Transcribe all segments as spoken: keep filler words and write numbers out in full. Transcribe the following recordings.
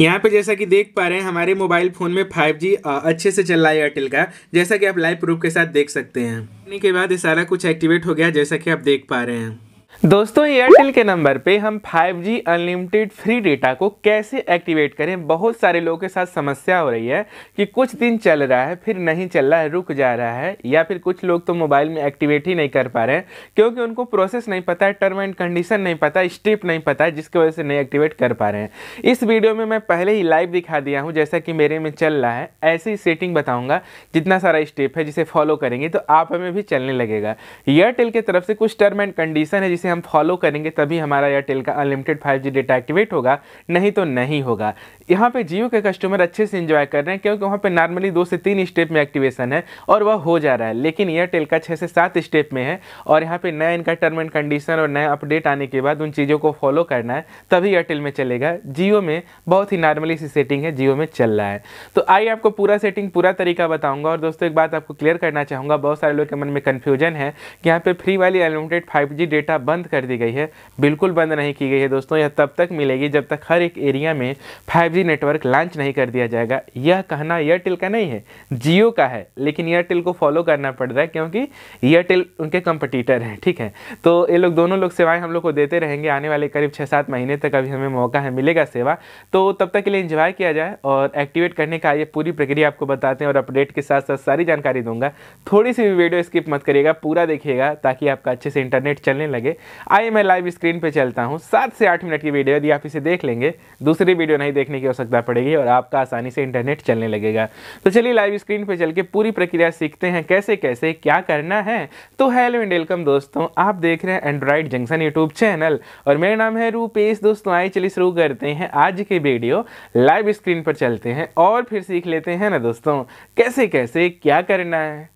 यहाँ पे जैसा कि देख पा रहे हैं हमारे मोबाइल फ़ोन में फाइव जी अच्छे से चल रहा है एयरटेल का, जैसा कि आप लाइव प्रूफ के साथ देख सकते हैं। करने के बाद ये सारा कुछ एक्टिवेट हो गया जैसा कि आप देख पा रहे हैं। दोस्तों एयरटेल के नंबर पे हम five G unlimited free data को कैसे एक्टिवेट करें, बहुत सारे लोगों के साथ समस्या हो रही है कि कुछ दिन चल रहा है फिर नहीं चल रहा है, रुक जा रहा है, या फिर कुछ लोग तो मोबाइल में एक्टिवेट ही नहीं कर पा रहे हैं क्योंकि उनको प्रोसेस नहीं पता है, टर्म एंड कंडीशन नहीं पता, स्टेप नहीं पता है, जिसकी वजह से नहीं एक्टिवेट कर पा रहे हैं। इस वीडियो में मैं पहले ही लाइव दिखा दिया हूँ जैसा कि मेरे में चल रहा है, ऐसे ही सेटिंग बताऊँगा जितना सारा स्टेप है जिसे फॉलो करेंगे तो आप हमें भी चलने लगेगा। एयरटेल की तरफ से कुछ टर्म एंड कंडीशन है जिसे हम फॉलो करेंगे तभी हमारा एयरटेल का unlimited five G data activate होगा, नहीं तो नहीं होगा। यहाँ पे जियो के कस्टमर अच्छे से एंजॉय कर रहे हैं क्योंकि वहाँ पे नॉर्मली दो से तीन स्टेप में एक्टिवेशन है और वह हो जा रहा है, लेकिन एयरटेल का छः से सात स्टेप में है और यहाँ पे नया इनका टर्म एंड कंडीशन और नया अपडेट आने के बाद उन चीज़ों को फॉलो करना है तभी एयरटेल में चलेगा। जियो में बहुत ही नॉर्मली सी सेटिंग है, जियो में चल रहा है। तो आइए आपको पूरा सेटिंग पूरा तरीका बताऊँगा। और दोस्तों एक बात आपको क्लियर करना चाहूँगा, बहुत सारे लोग के मन में कन्फ्यूजन है कि यहाँ पर फ्री वाली अनलिमिटेड फाइव जी डेटा बंद कर दी गई है, बिल्कुल बंद नहीं की गई है दोस्तों। यह तब तक मिलेगी जब तक हर एक एरिया में फाइव जी नेटवर्क लॉन्च नहीं कर दिया जाएगा। यह कहना एयरटेल का नहीं है, जियो का है, लेकिन एयरटेल को फॉलो करना पड़ रहा है क्योंकि एयरटेल उनके कंपटीटर हैं, ठीक है। तो ये लोग दोनों लोग सेवाएं हम लोग को देते रहेंगे आने वाले करीब छः सात महीने तक, अभी हमें मौका है मिलेगा सेवा, तो तब तक के लिए इंजॉय किया जाए। और एक्टिवेट करने का ये पूरी प्रक्रिया आपको बताते हैं और अपडेट के साथ साथ सारी जानकारी दूंगा। थोड़ी सी भी वीडियो स्किप मत करिएगा, पूरा देखिएगा ताकि आपका अच्छे से इंटरनेट चलने लगे। आइए मैं लाइव स्क्रीन पे चलता हूं। सात से आठ मिनट की वीडियो यदि आप इसे देख लेंगे, दूसरी वीडियो नहीं देखने की आवश्यकता पड़ेगी और आपका आसानी से इंटरनेट चलने लगेगा। तो चलिए लाइव स्क्रीन पे चल के पूरी प्रक्रिया सीखते हैं कैसे कैसे क्या करना है। तो हेलो एंड वेलकम दोस्तों, आप देख रहे हैं एंड्रॉइड जंक्शन यूट्यूब चैनल और मेरा नाम है रूपेश। दोस्तों आइए चलिए शुरू करते हैं आज की वीडियो। लाइव स्क्रीन पर चलते हैं और फिर सीख लेते हैं ना दोस्तों कैसे कैसे क्या करना है।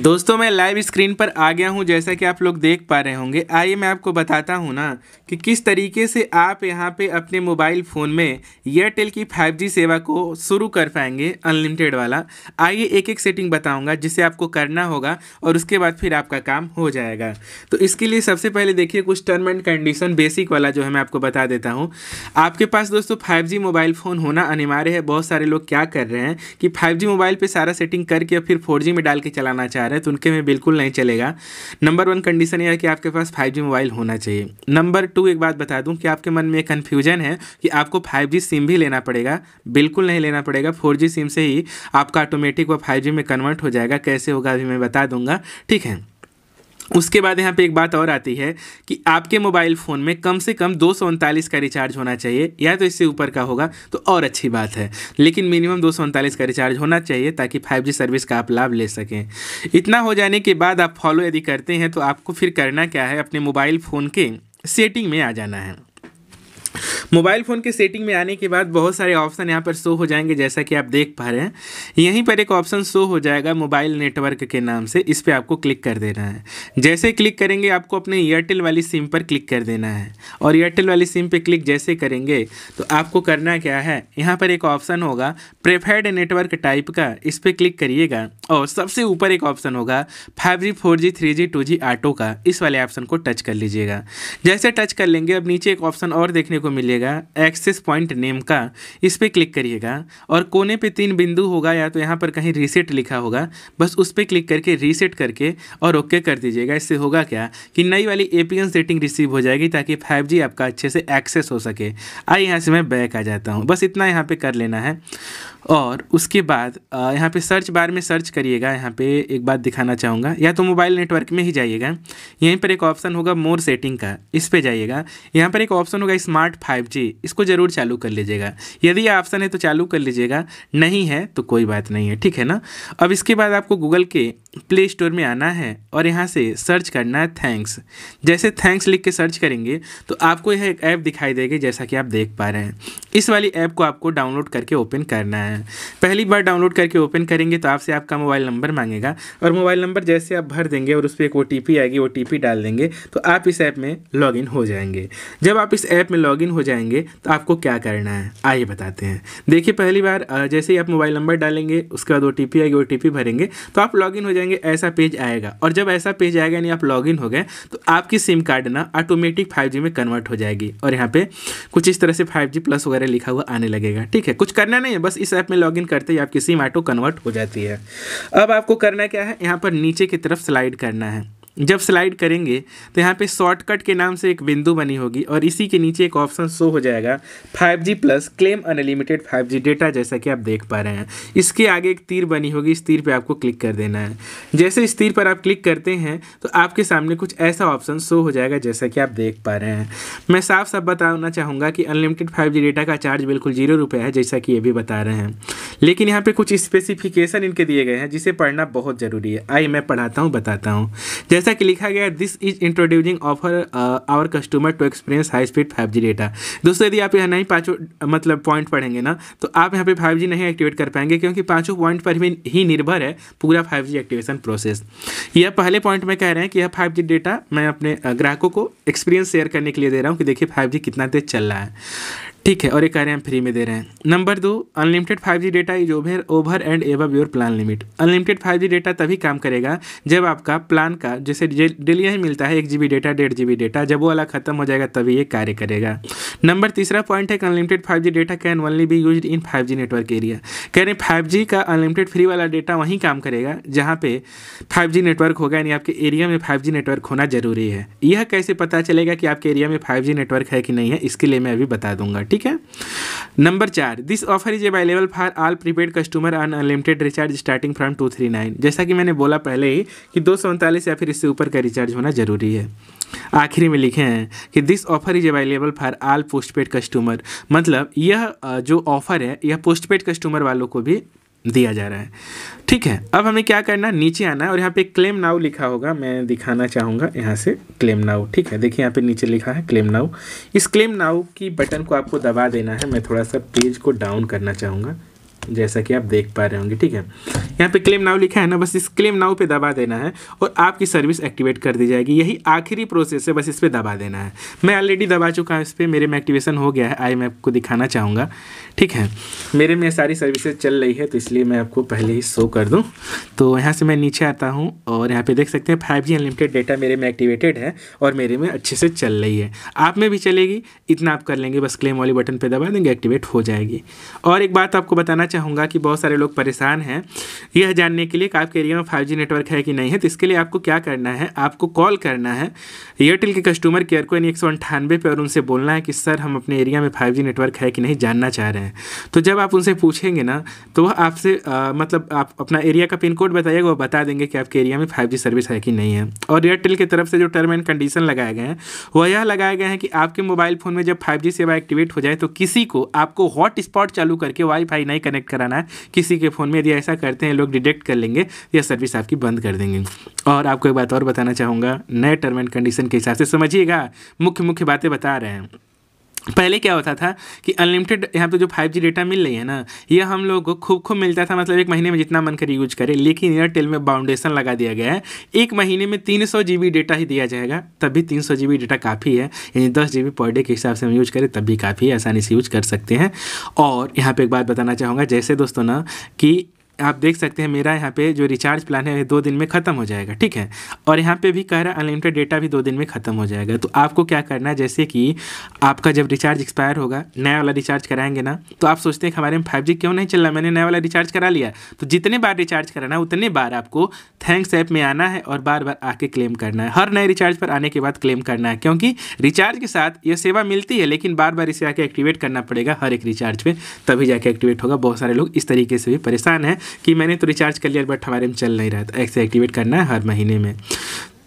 दोस्तों मैं लाइव स्क्रीन पर आ गया हूं जैसा कि आप लोग देख पा रहे होंगे। आइए मैं आपको बताता हूं ना कि किस तरीके से आप यहां पे अपने मोबाइल फ़ोन में एयरटेल की फाइव जी सेवा को शुरू कर पाएंगे अनलिमिटेड वाला। आइए एक एक सेटिंग बताऊंगा जिसे आपको करना होगा और उसके बाद फिर आपका काम हो जाएगा। तो इसके लिए सबसे पहले देखिए कुछ टर्म एंड कंडीशन बेसिक वाला जो है मैं आपको बता देता हूँ। आपके पास दोस्तों फाइव जी मोबाइल फ़ोन होना अनिवार्य है। बहुत सारे लोग क्या कर रहे हैं कि फाइव जी मोबाइल पर सारा सेटिंग करके और फिर फोर जी में डाल के चलाना चाह रहे हैं, तो उनके में बिल्कुल नहीं चलेगा। नंबर वन कंडीशन यह है कि आपके पास फाइव जी मोबाइल होना चाहिए। नंबर टू एक बात बता दूं कि आपके मन में कन्फ्यूजन है कि आपको फाइव जी सिम भी लेना पड़ेगा, बिल्कुल नहीं लेना पड़ेगा। फोर जी सिम से ही आपका ऑटोमेटिक वह फाइव जी में कन्वर्ट हो जाएगा, कैसे होगा अभी मैं बता दूंगा, ठीक है। उसके बाद यहाँ पे एक बात और आती है कि आपके मोबाइल फ़ोन में कम से कम दो सौ उनतालीस का रिचार्ज होना चाहिए, या तो इससे ऊपर का होगा तो और अच्छी बात है, लेकिन मिनिमम दो सौ उनतालीस का रिचार्ज होना चाहिए ताकि फाइव जी सर्विस का आप लाभ ले सकें। इतना हो जाने के बाद आप फॉलो यदि करते हैं तो आपको फिर करना क्या है, अपने मोबाइल फ़ोन के सेटिंग में आ जाना है। मोबाइल फ़ोन के सेटिंग में आने के बाद बहुत सारे ऑप्शन यहाँ पर शो हो जाएंगे जैसा कि आप देख पा रहे हैं। यहीं पर एक ऑप्शन शो हो जाएगा मोबाइल नेटवर्क के नाम से, इस पर आपको क्लिक कर देना है। जैसे क्लिक करेंगे आपको अपने एयरटेल वाली सिम पर क्लिक कर देना है और एयरटेल वाली सिम पर क्लिक जैसे करेंगे तो आपको करना क्या है, यहाँ पर एक ऑप्शन होगा प्रेफर्ड नेटवर्क टाइप का, इस पर क्लिक करिएगा और सबसे ऊपर एक ऑप्शन होगा five G four G three G two G auto का, इस वाले ऑप्शन को टच कर लीजिएगा। जैसे टच कर लेंगे अब नीचे एक ऑप्शन और देखने को मिलेगा एक्सेस पॉइंट नेम का, इस पर क्लिक करिएगा और कोने पे तीन बिंदु होगा या तो यहाँ पर कहीं रीसेट लिखा होगा, बस उस पर क्लिक करके रीसेट करके और ओके कर दीजिएगा। इससे होगा क्या कि नई वाली एपीएन सेटिंग रिसीव हो जाएगी ताकि फाइव जी आपका अच्छे से एक्सेस हो सके। आइए यहाँ से मैं बैक आ जाता हूँ, बस इतना यहाँ पे कर लेना है। और उसके बाद यहाँ पे सर्च बार में सर्च करिएगा, यहाँ पे एक बात दिखाना चाहूँगा, या तो मोबाइल नेटवर्क में ही जाइएगा, यहीं पर एक ऑप्शन होगा मोर सेटिंग का, इस पे जाइएगा। यहाँ पर एक ऑप्शन होगा स्मार्ट फाइव जी, इसको ज़रूर चालू कर लीजिएगा। यदि ये ऑप्शन है तो चालू कर लीजिएगा, नहीं है तो कोई बात नहीं है, ठीक है ना। अब इसके बाद आपको गूगल के प्ले स्टोर में आना है और यहाँ से सर्च करना है थैंक्स। जैसे थैंक्स लिख के सर्च करेंगे तो आपको यह एक ऐप दिखाई देगी जैसा कि आप देख पा रहे हैं। इस वाली ऐप को आपको डाउनलोड करके ओपन करना है। पहली बार डाउनलोड करके ओपन करेंगे तो आपसे आपका मोबाइल नंबर मांगेगा और मोबाइल नंबर जैसे आप भर देंगे और उस पर एक ओटीपी आएगी, ओटीपी डाल देंगे तो आप इस ऐप में लॉगिन हो जाएंगे। जब आप इस ऐप में लॉगिन हो जाएंगे तो आपको क्या करना है आइए बताते हैं। देखिए पहली बार जैसे ही आप मोबाइल नंबर डालेंगे उसके बाद ओटीपी आएगी, ओटीपी भरेंगे तो आप लॉगिन हो जाएंगे। जाएंगे ऐसा पेज आएगा, और जब ऐसा पेज आएगा यानी आप लॉगिन हो गए तो आपकी सिम कार्ड ना ऑटोमेटिक फाइव जी में कन्वर्ट हो जाएगी। और यहाँ पे कुछ इस तरह से फाइव जी प्लस वगैरह लिखा हुआ आने लगेगा। ठीक है, कुछ करना नहीं है, बस इस ऐप में लॉगिन करते ही आपकी सिम ऑटो कन्वर्ट हो जाती है। अब आपको करना क्या है, यहाँ पर नीचे की तरफ स्लाइड करना है। जब स्लाइड करेंगे तो यहाँ पे शॉर्टकट के नाम से एक बिंदु बनी होगी और इसी के नीचे एक ऑप्शन शो हो जाएगा five G plus claim unlimited five G data, जैसा कि आप देख पा रहे हैं। इसके आगे एक तीर बनी होगी, इस तीर पे आपको क्लिक कर देना है। जैसे इस तीर पर आप क्लिक करते हैं तो आपके सामने कुछ ऐसा ऑप्शन शो हो जाएगा जैसा कि आप देख पा रहे हैं। मैं साफ साफ बताना चाहूँगा कि अनलिमिटेड फाइव जी डेटा का चार्ज बिल्कुल जीरो रुपये है, जैसा कि ये भी बता रहे हैं, लेकिन यहाँ पर कुछ स्पेसिफिकेशन इनके दिए गए हैं जिसे पढ़ना बहुत ज़रूरी है। आइए मैं पढ़ाता हूँ, बताता हूँ। जैसा कि लिखा गया, this is introducing offer our customer to experience high speed five G data. दोस्तों, यदि आप यहाँ नहीं पाँचों मतलब पॉइंट पढ़ेंगे ना तो आप यहाँ पे फाइव जी नहीं एक्टिवेट कर पाएंगे, क्योंकि पाँचों पॉइंट पर भी ही निर्भर है पूरा फाइव जी एक्टिवेशन प्रोसेस। यह पहले पॉइंट में कह रहे हैं कि यह फाइव जी डेटा मैं अपने ग्राहकों को एक्सपीरियंस शेयर करने के लिए दे रहा हूँ कि देखिए फाइव जी कितना तेज चल रहा है। ठीक है, और ये कह रहे हैं फ्री में दे रहे हैं। नंबर दो, unlimited five G data is over over and above your plan limit. Unlimited five G data तभी काम करेगा जब आपका प्लान का, जैसे डेली ही मिलता है एक जी बी डेटा डेढ़ जी बी डेटा, जब वो वाला खत्म हो जाएगा तभी ये कार्य करेगा। नंबर तीसरा पॉइंट है कि unlimited five G data can only be use in five G network area. कह रहे हैं फाइव जी का अनलिमिटेड फ्री वाला डेटा वहीं काम करेगा जहाँ पे फाइव जी नेटवर्क होगा, यानी आपके एरिया में फाइव जी नेटवर्क होना जरूरी है। यह कैसे पता चलेगा कि आपके एरिया में फाइव जी नेटवर्क है कि नहीं है, इसके लिए मैं अभी बता दूंगा। ठीक है। नंबर चार, this offer is available for all prepaid customer on unlimited recharge starting from two three nine. जैसा कि मैंने बोला पहले ही कि दो सौ उनतालीस या फिर इससे ऊपर का रिचार्ज होना जरूरी है। आखिरी में लिखे हैं कि this offer is available for all postpaid customer, मतलब यह जो ऑफर है यह पोस्टपेड कस्टमर वालों को भी दिया जा रहा है। ठीक है, अब हमें क्या करना, नीचे आना है और यहाँ पे क्लेम नाउ लिखा होगा, मैं दिखाना चाहूँगा यहाँ से क्लेम नाउ। ठीक है, देखिए यहाँ पे नीचे लिखा है क्लेम नाउ। इस क्लेम नाउ की बटन को आपको दबा देना है। मैं थोड़ा सा पेज को डाउन करना चाहूँगा जैसा कि आप देख पा रहे होंगे। ठीक है, यहाँ पे क्लेम नाउ लिखा है ना, बस इस क्लेम नाउ पे दबा देना है और आपकी सर्विस एक्टिवेट कर दी जाएगी। यही आखिरी प्रोसेस है, बस इस पे दबा देना है। मैं ऑलरेडी दबा चुका हूँ इस पर, मेरे में एक्टिवेशन हो गया है। आई मैं आपको दिखाना चाहूँगा। ठीक है, मेरे में सारी सर्विसेज चल रही है तो इसलिए मैं आपको पहले ही शो कर दूँ। तो यहाँ से मैं नीचे आता हूँ और यहाँ पर देख सकते हैं फाइव जी अनलिमिटेड डेटा मेरे में एक्टिवेटेड है और मेरे में अच्छे से चल रही है। आप में भी चलेगी, इतना आप कर लेंगे, बस क्लेम वाली बटन पर दबा देंगे, एक्टिवेट हो जाएगी। और एक बात आपको बताना चाहूँगा कि बहुत सारे लोग परेशान हैं यह जानने के लिए कि आपके एरिया में फाइव जी नेटवर्क है कि नहीं है। तो इसके लिए आपको क्या करना है, आपको कॉल करना है एयरटेल के कस्टमर केयर को, यानी एक सौ अंठानवे पर, और उनसे बोलना है कि सर हम अपने एरिया में फाइव जी नेटवर्क है कि नहीं जानना चाह रहे हैं। तो जब आप उनसे पूछेंगे ना तो वह आपसे मतलब आप अपना एरिया का पिन कोड बताइएगा, वह बता देंगे कि आपके एरिया में फाइव जी सर्विस है कि नहीं है। और एयरटेल की तरफ से जो टर्म एंड कंडीशन लगाए गए हैं वह यह लगाए गए हैं कि आपके मोबाइल फ़ोन में जब फाइव जी सेवा एक्टिवेट हो जाए तो किसी को आपको हॉटस्पॉट चालू करके वाईफाई नहीं कनेक्ट कराना है किसी के फ़ोन में। यदि ऐसा करते हैं लोग डिटेक्ट कर लेंगे, यह सर्विस आपकी बंद कर देंगे। और आपको एक बात और बताना चाहूँगा, नए टर्म एंड कंडीशन के हिसाब से समझिएगा, मुख्य मुख्य बातें बता रहे हैं। पहले क्या होता था कि अनलिमिटेड यहाँ पे जो फाइव जी डेटा मिल रही है ना, यह हम लोगों को खूब खूब मिलता था, मतलब एक महीने में जितना मन करे यूज करे। लेकिन एयरटेल में बाउंडेशन लगा दिया गया है, एक महीने में तीन सौ जी बी डेटा ही दिया जाएगा। तब भी तीन सौ जी बी डेटा काफ़ी है, यानी दस जी बी पर डे के हिसाब से हम यूज करें तब भी काफ़ी है, आसानी से यूज कर सकते हैं। और यहाँ पर एक बात बताना चाहूँगा, जैसे दोस्तों ना कि आप देख सकते हैं मेरा यहाँ पे जो रिचार्ज प्लान है दो दिन में ख़त्म हो जाएगा। ठीक है, और यहाँ पे भी कह रहा है अनलिमिटेड डेटा भी दो दिन में ख़त्म हो जाएगा। तो आपको क्या करना है, जैसे कि आपका जब रिचार्ज एक्सपायर होगा, नया वाला रिचार्ज कराएंगे ना, तो आप सोचते हैं हमारे में फाइव जी क्यों नहीं चल रहा, मैंने नया वाला रिचार्ज करा लिया। तो जितने बार रिचार्ज कराना है उतने बार आपको थैंक्स ऐप में आना है और बार बार आके क्लेम करना है। हर नए रिचार्ज पर आने के बाद क्लेम करना है, क्योंकि रिचार्ज के साथ यह सेवा मिलती है, लेकिन बार बार इसे आके एक्टिवेट करना पड़ेगा हर एक रिचार्ज पर, तभी जाके एक्टिवेट होगा। बहुत सारे लोग इस तरीके से भी परेशान हैं कि मैंने तो रिचार्ज कर लिया बट हमारे में चल नहीं रहा था। ऐसे एक्टिवेट करना है हर महीने में।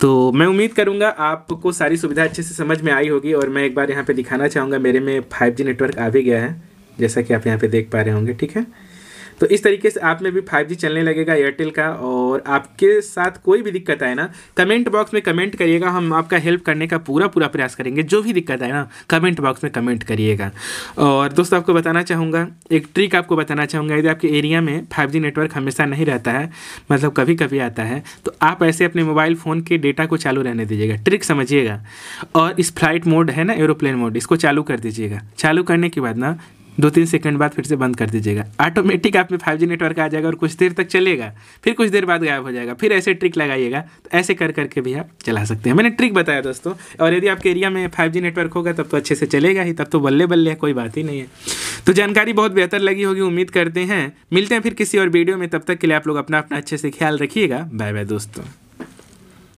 तो मैं उम्मीद करूंगा आपको सारी सुविधा अच्छे से समझ में आई होगी। और मैं एक बार यहाँ पे दिखाना चाहूँगा, मेरे में फाइव जी नेटवर्क आ भी गया है जैसा कि आप यहाँ पे देख पा रहे होंगे। ठीक है, तो इस तरीके से आप में भी फाइव जी चलने लगेगा एयरटेल का। और आपके साथ कोई भी दिक्कत आए ना कमेंट बॉक्स में कमेंट करिएगा, हम आपका हेल्प करने का पूरा पूरा प्रयास करेंगे। जो भी दिक्कत आए ना कमेंट बॉक्स में कमेंट करिएगा। और दोस्तों आपको बताना चाहूँगा, एक ट्रिक आपको बताना चाहूँगा, यदि आपके एरिया में फाइव जी नेटवर्क हमेशा नहीं रहता है, मतलब कभी कभी आता है, तो आप ऐसे अपने मोबाइल फ़ोन के डेटा को चालू रहने दीजिएगा। ट्रिक समझिएगा, और इस फ्लाइट मोड है ना, एरोप्लेन मोड, इसको चालू कर दीजिएगा। चालू करने के बाद ना दो तीन सेकंड बाद फिर से बंद कर दीजिएगा। ऑटोमेटिक आप में फाइव जी नेटवर्क आ जाएगा और कुछ देर तक चलेगा, फिर कुछ देर बाद गायब हो जाएगा। फिर ऐसे ट्रिक लगाइएगा तो ऐसे कर करके भी आप चला सकते हैं। मैंने ट्रिक बताया दोस्तों। और यदि आपके एरिया में फाइव जी नेटवर्क होगा तब तो अच्छे से चलेगा ही, तब तो बल्ले बल्ले है, कोई बात ही नहीं है। तो जानकारी बहुत बेहतर लगी होगी उम्मीद करते हैं। मिलते हैं फिर किसी और वीडियो में, तब तक के लिए आप लोग अपना अपना अच्छे से ख्याल रखिएगा। बाय बाय दोस्तों।